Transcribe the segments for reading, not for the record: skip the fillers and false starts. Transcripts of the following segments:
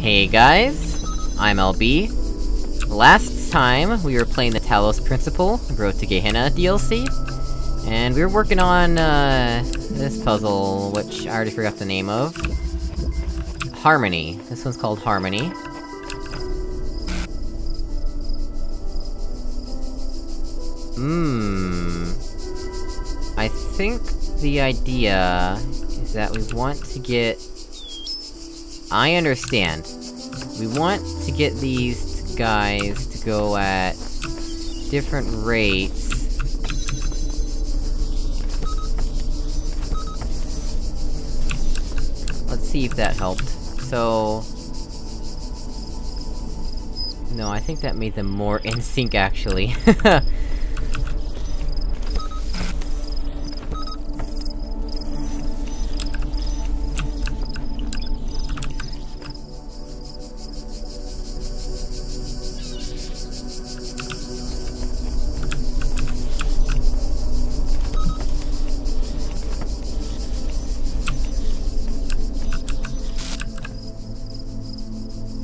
Hey guys, I'm LB. Last time, we were playing The Talos Principle, Road to Gehenna DLC, and we were working on, this puzzle, which I already forgot the name of. Harmony. This one's called Harmony. I think the idea is that we want to get... I understand. We want to get these guys to go at different rates. Let's see if that helped. So... no, I think that made them more in sync, actually.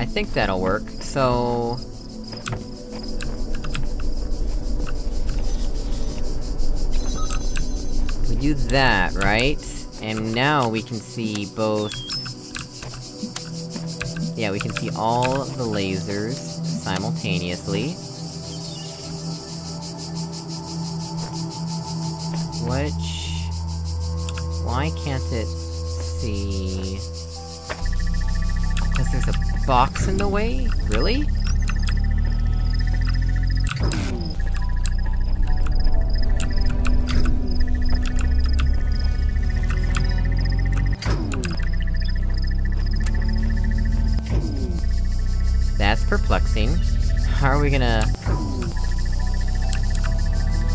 I think that'll work, so... we do that, right? And now we can see both... yeah, we can see all of the lasers simultaneously. Which... why can't it see... because there's a box in the way? Really? That's perplexing. How are we gonna...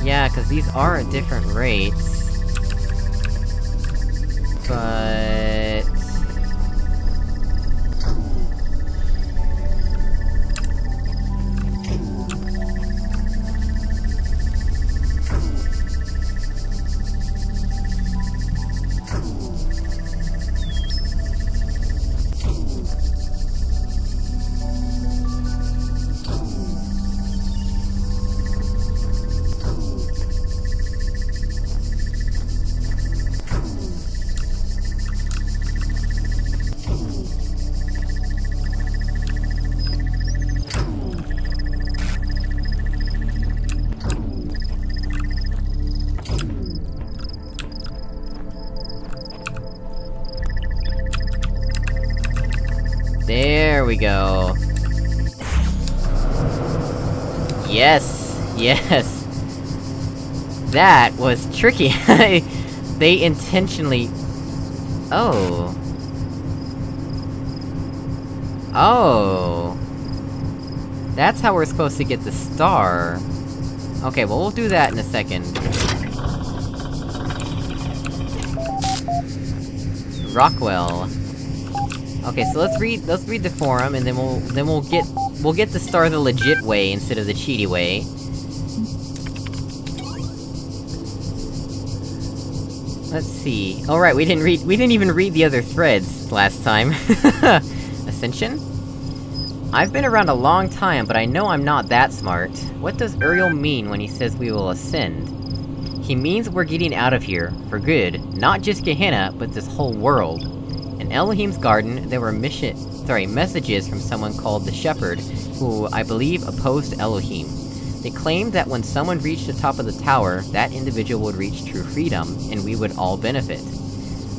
yeah, cause these are at different rates. But... there we go. Yes! Yes! That was tricky! They intentionally... oh... oh... that's how we're supposed to get the star. Okay, well we'll do that in a second. Rockwell. Okay, so let's read the forum, and then we'll get the star the legit way instead of the cheaty way. Let's see. All right, we didn't even read the other threads last time. Ascension? I've been around a long time, but I know I'm not that smart. What does Uriel mean when he says we will ascend? He means we're getting out of here, for good. Not just Gehenna, but this whole world. In Elohim's garden, there were messages from someone called the Shepherd, who, I believe, opposed Elohim. They claimed that when someone reached the top of the tower, that individual would reach true freedom, and we would all benefit.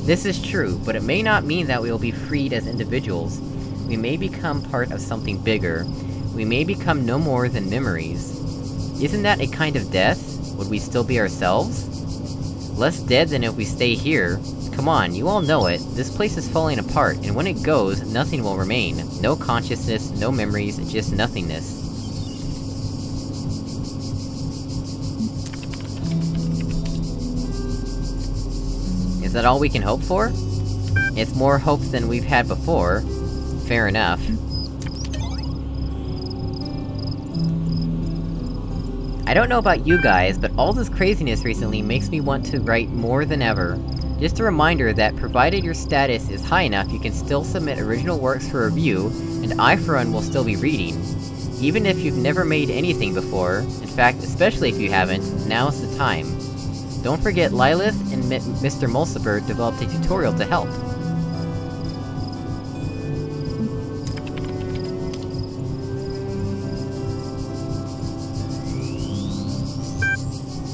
This is true, but it may not mean that we will be freed as individuals. We may become part of something bigger. We may become no more than memories. Isn't that a kind of death? Would we still be ourselves? Less dead than if we stay here. Come on, you all know it. This place is falling apart, and when it goes, nothing will remain. No consciousness, no memories, just nothingness. Is that all we can hope for? It's more hope than we've had before. Fair enough. I don't know about you guys, but all this craziness recently makes me want to write more than ever. Just a reminder that provided your status is high enough, you can still submit original works for review, and iForUn will still be reading. Even if you've never made anything before, in fact, especially if you haven't, now's the time. Don't forget Lilith and Mr. Mulciber developed a tutorial to help.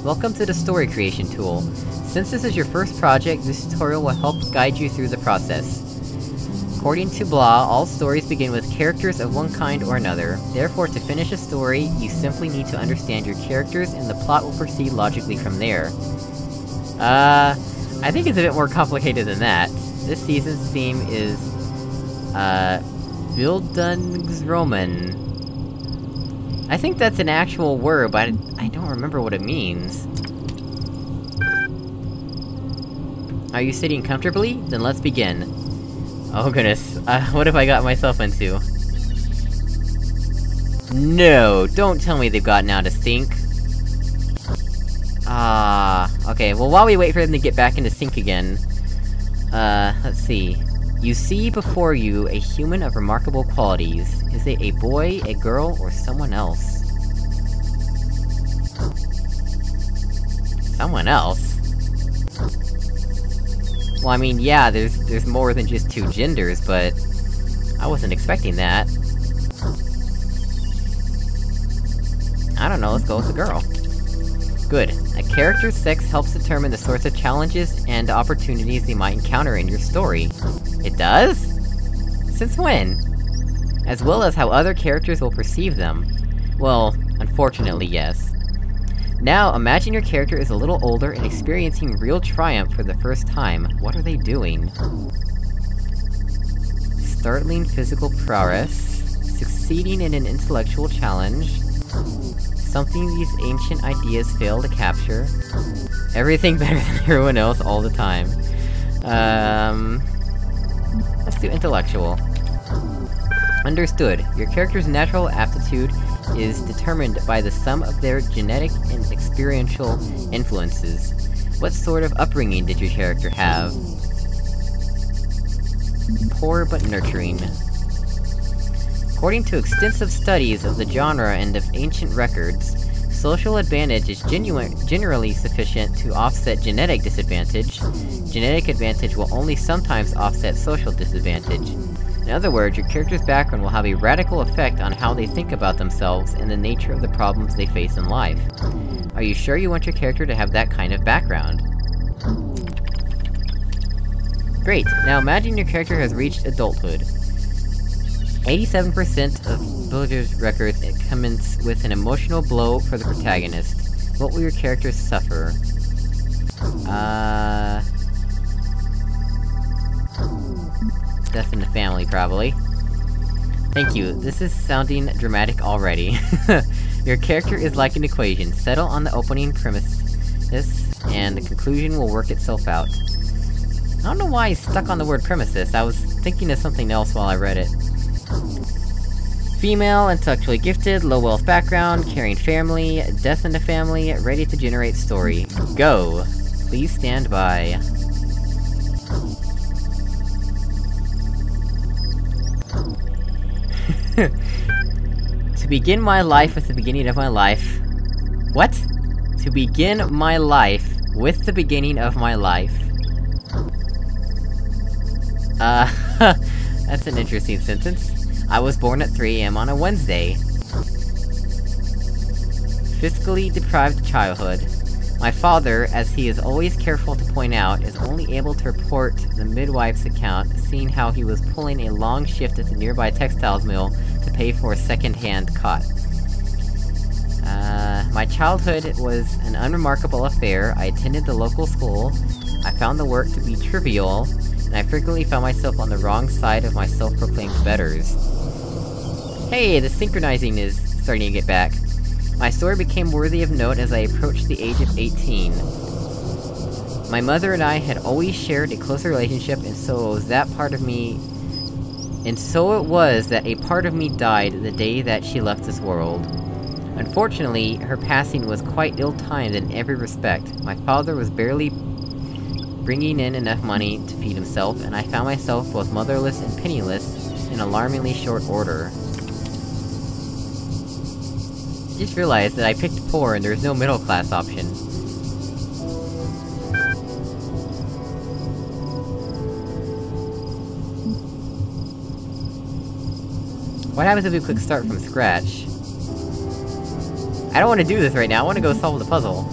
Welcome to the Story Creation Tool. Since this is your first project, this tutorial will help guide you through the process. According to Blah, all stories begin with characters of one kind or another. Therefore, to finish a story, you simply need to understand your characters, and the plot will proceed logically from there. I think it's a bit more complicated than that. This season's theme is... Bildungsroman. I think that's an actual word, but I don't remember what it means. Are you sitting comfortably? Then let's begin. Oh goodness, what have I got myself into? No, don't tell me they've gotten out of sync! Okay, well while we wait for them to get back into sync again... let's see... You see before you a human of remarkable qualities. Is it a boy, a girl, or someone else? Someone else? Well, I mean, yeah, there's more than just two genders, but... I wasn't expecting that. I don't know, let's go with a girl. Good. A character's sex helps determine the sorts of challenges and opportunities they might encounter in your story. It does? Since when? As well as how other characters will perceive them. Well, unfortunately, yes. Now, imagine your character is a little older and experiencing real triumph for the first time. What are they doing? Startling physical prowess. Succeeding in an intellectual challenge. Something these ancient ideas fail to capture. Everything better than everyone else all the time. Let's do intellectual. Understood. Your character's natural aptitude is determined by the sum of their genetic and experiential influences. What sort of upbringing did your character have? Poor but nurturing. According to extensive studies of the genre and of ancient records, social advantage is generally sufficient to offset genetic disadvantage. Genetic advantage will only sometimes offset social disadvantage. In other words, your character's background will have a radical effect on how they think about themselves and the nature of the problems they face in life. Are you sure you want your character to have that kind of background? Great! Now imagine your character has reached adulthood. 87% of villagers' records commence with an emotional blow for the protagonist. What will your characters suffer? Death in the family, probably. Thank you, this is sounding dramatic already. Your character is like an equation. Settle on the opening premises, and the conclusion will work itself out. I don't know why I stuck on the word premises, I was thinking of something else while I read it. Female, intellectually gifted, low wealth background, caring family, death in the family, ready to generate story. Go! Please stand by. To begin my life with the beginning of my life... What? To begin my life with the beginning of my life. That's an interesting sentence. I was born at 3 AM on a Wednesday. Fiscally deprived childhood. My father, as he is always careful to point out, is only able to report the midwife's account, seeing how he was pulling a long shift at the nearby textiles mill to pay for a second-hand cot. My childhood was an unremarkable affair. I attended the local school, I found the work to be trivial, and I frequently found myself on the wrong side of my self-proclaimed betters. Hey, the synchronizing is starting to get back. My story became worthy of note as I approached the age of 18. My mother and I had always shared a close relationship, and so it was that a part of me died the day that she left this world. Unfortunately, her passing was quite ill-timed in every respect. My father was barely bringing in enough money to feed himself, and I found myself both motherless and penniless in alarmingly short order. I just realized that I picked poor and there was no middle class option. What happens if we click start from scratch? I don't want to do this right now, I want to go solve the puzzle.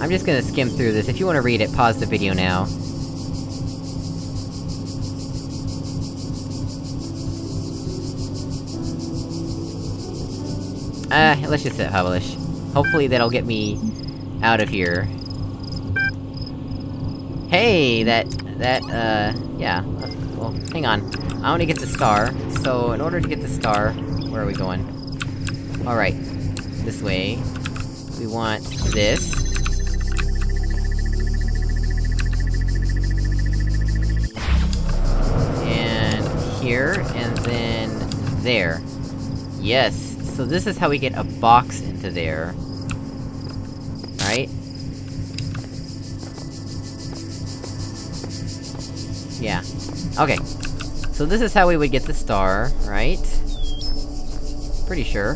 I'm just gonna skim through this. If you want to read it, pause the video now. Let's just hit publish. Hopefully that'll get me out of here. Hey, yeah. Well, hang on. I wanna get the star, so in order to get the star, where are we going? Alright. This way. We want this. And here, and then there. Yes! So this is how we get a box into there. Right? Yeah. Okay. So this is how we would get the star, right? Pretty sure.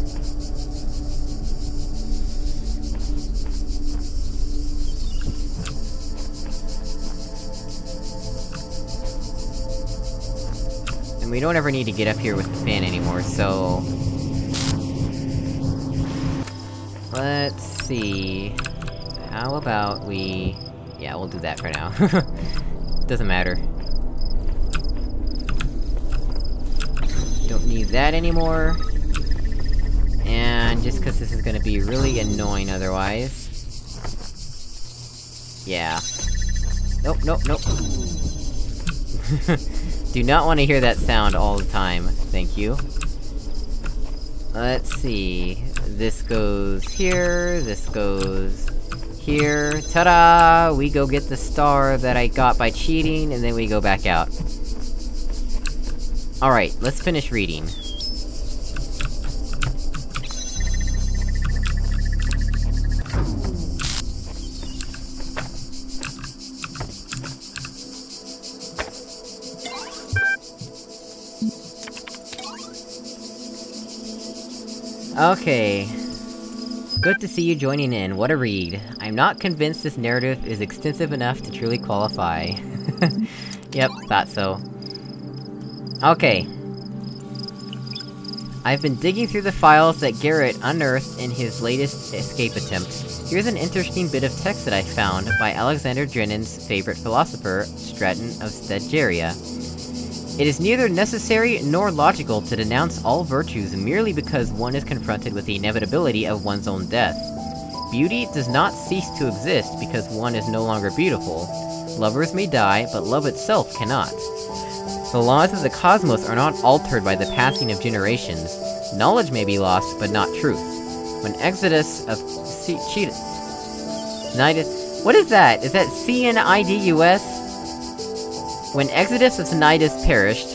And we don't ever need to get up here with the fan anymore, so... let's see... how about we... yeah, we'll do that for now. Doesn't matter. Don't need that anymore. And just 'cause this is gonna be really annoying otherwise... yeah. Nope, nope, nope. Do not want to hear that sound all the time, thank you. Let's see... this goes here, this goes... here... ta-da! We go get the star that I got by cheating, and then we go back out. Alright, let's finish reading. Okay. Good to see you joining in, what a read. I'm not convinced this narrative is extensive enough to truly qualify. Yep, thought so. Okay. I've been digging through the files that Garrett unearthed in his latest escape attempt. Here's an interesting bit of text that I found, by Alexander Drenan's favorite philosopher, Stratton of Stedgeria. It is neither necessary nor logical to denounce all virtues merely because one is confronted with the inevitability of one's own death. Beauty does not cease to exist because one is no longer beautiful. Lovers may die, but love itself cannot. The laws of the cosmos are not altered by the passing of generations. Knowledge may be lost, but not truth. When Exodus of Cnidus... what is that? Is that C-N-I-D-U-S? When Exodus of Cnidus perished,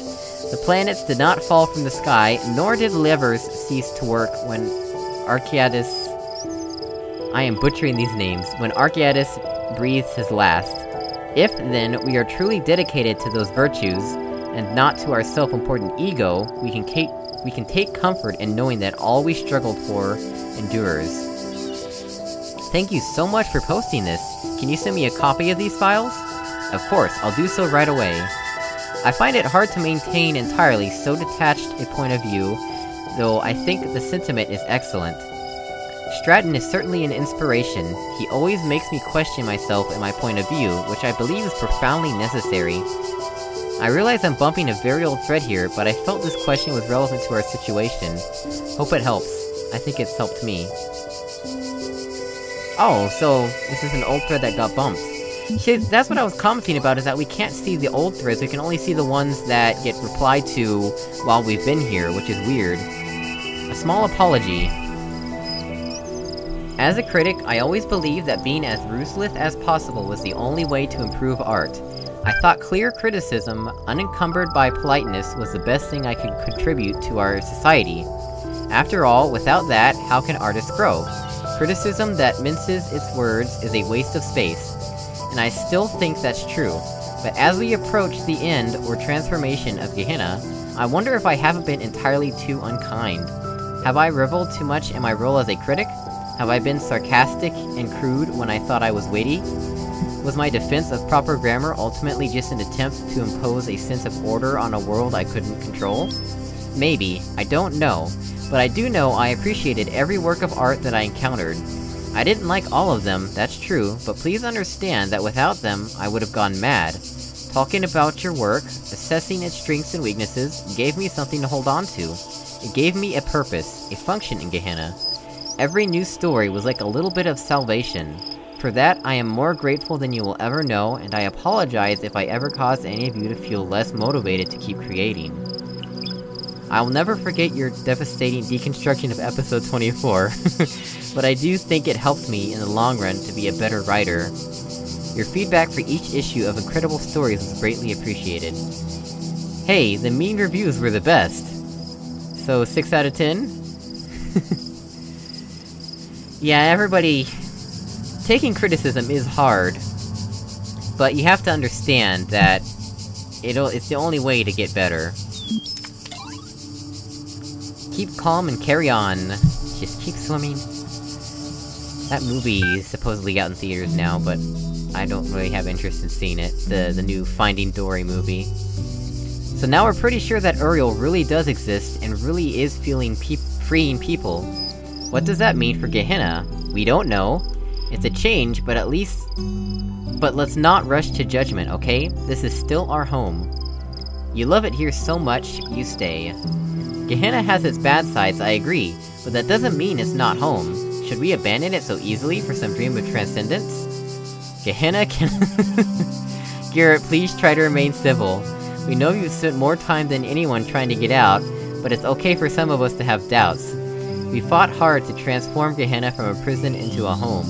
the planets did not fall from the sky, nor did levers cease to work when Archiades... I am butchering these names. When Archiades breathed his last. If, then, we are truly dedicated to those virtues, and not to our self-important ego, we can take comfort in knowing that all we struggled for endures. Thank you so much for posting this! Can you send me a copy of these files? Of course, I'll do so right away. I find it hard to maintain entirely so detached a point of view, though I think the sentiment is excellent. Stratton is certainly an inspiration. He always makes me question myself and my point of view, which I believe is profoundly necessary. I realize I'm bumping a very old thread here, but I felt this question was relevant to our situation. Hope it helps. I think it's helped me. Oh, so this is an old thread that got bumped. See, that's what I was commenting about, is that we can't see the old threads, we can only see the ones that get replied to while we've been here, which is weird. A small apology. As a critic, I always believed that being as ruthless as possible was the only way to improve art. I thought clear criticism, unencumbered by politeness, was the best thing I could contribute to our society. After all, without that, how can artists grow? Criticism that minces its words is a waste of space. And I still think that's true. But as we approach the end or transformation of Gehenna, I wonder if I haven't been entirely too unkind. Have I reveled too much in my role as a critic? Have I been sarcastic and crude when I thought I was weighty? Was my defense of proper grammar ultimately just an attempt to impose a sense of order on a world I couldn't control? Maybe, I don't know, but I do know I appreciated every work of art that I encountered. I didn't like all of them, that's true, but please understand that without them, I would've gone mad. Talking about your work, assessing its strengths and weaknesses, gave me something to hold on to. It gave me a purpose, a function in Gehenna. Every new story was like a little bit of salvation. For that, I am more grateful than you will ever know, and I apologize if I ever caused any of you to feel less motivated to keep creating. I will never forget your devastating deconstruction of episode 24, but I do think it helped me in the long run to be a better writer. Your feedback for each issue of Incredible Stories was greatly appreciated. Hey, the mean reviews were the best! So, 6 out of 10? Yeah, everybody... taking criticism is hard, but you have to understand that it's the only way to get better. Keep calm and carry on. Just keep swimming. That movie is supposedly out in theaters now, but I don't really have interest in seeing it. The new Finding Dory movie. So now we're pretty sure that Uriel really does exist, and really is freeing people. What does that mean for Gehenna? We don't know. It's a change, but at least... But let's not rush to judgment, okay? This is still our home. You love it here so much, you stay. Gehenna has its bad sides, I agree, but that doesn't mean it's not home. Should we abandon it so easily for some dream of transcendence? Gehenna can- Garrett, please try to remain civil. We know you've spent more time than anyone trying to get out, but it's okay for some of us to have doubts. We fought hard to transform Gehenna from a prison into a home.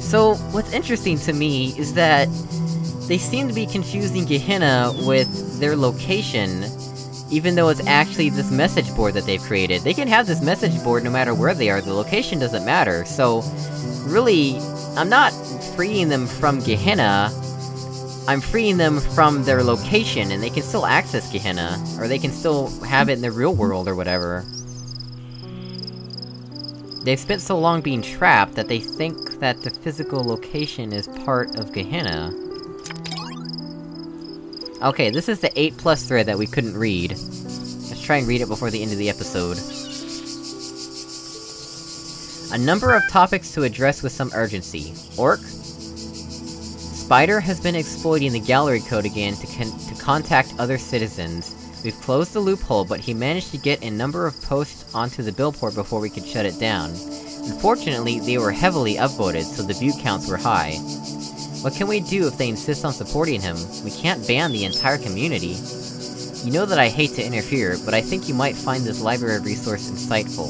So, what's interesting to me is that they seem to be confusing Gehenna with their location, even though it's actually this message board that they've created. They can have this message board no matter where they are, the location doesn't matter, so... really, I'm not freeing them from Gehenna, I'm freeing them from their location, and they can still access Gehenna, or they can still have it in the real world or whatever. They've spent so long being trapped that they think that the physical location is part of Gehenna. Okay, this is the 8+ thread that we couldn't read. Let's try and read it before the end of the episode. A number of topics to address with some urgency. Orc? Spider has been exploiting the gallery code again to contact other citizens. We've closed the loophole, but he managed to get a number of posts onto the billboard before we could shut it down. Unfortunately, they were heavily upvoted, so the view counts were high. What can we do if they insist on supporting him? We can't ban the entire community. You know that I hate to interfere, but I think you might find this library resource insightful.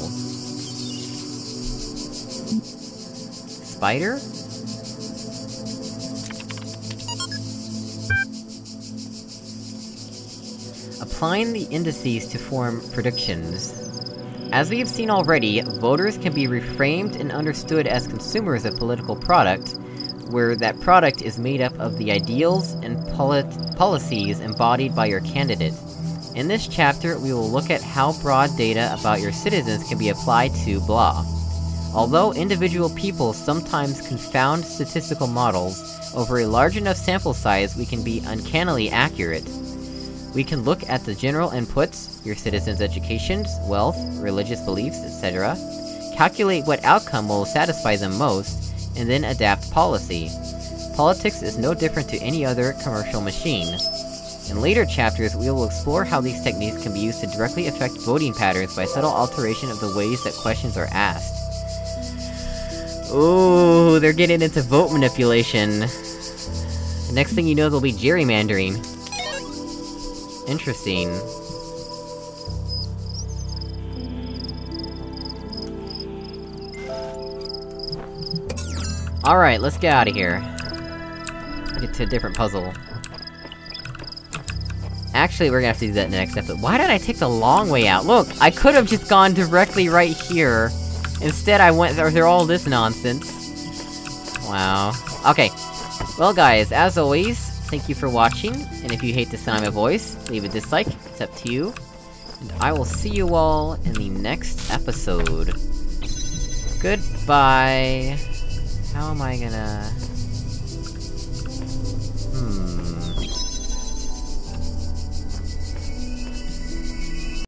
Spider? Applying the indices to form predictions. As we have seen already, voters can be reframed and understood as consumers of political product, where that product is made up of the ideals and policies embodied by your candidate. In this chapter, we will look at how broad data about your citizens can be applied to blah. Although individual people sometimes confound statistical models, over a large enough sample size we can be uncannily accurate. We can look at the general inputs, your citizens' educations, wealth, religious beliefs, etc., calculate what outcome will satisfy them most, and then adapt policy. Politics is no different to any other commercial machine. In later chapters, we will explore how these techniques can be used to directly affect voting patterns by subtle alteration of the ways that questions are asked. Ooh, they're getting into vote manipulation. The next thing you know, they'll be gerrymandering. Interesting. Alright, let's get out of here. Get to a different puzzle. Actually, we're gonna have to do that in the next episode. Why did I take the long way out? Look! I could've just gone directly right here. Instead, I went through all this nonsense. Wow. Okay. Well guys, as always, thank you for watching, and if you hate the sound of my voice, leave a dislike, it's up to you. And I will see you all in the next episode. Goodbye! How am I gonna...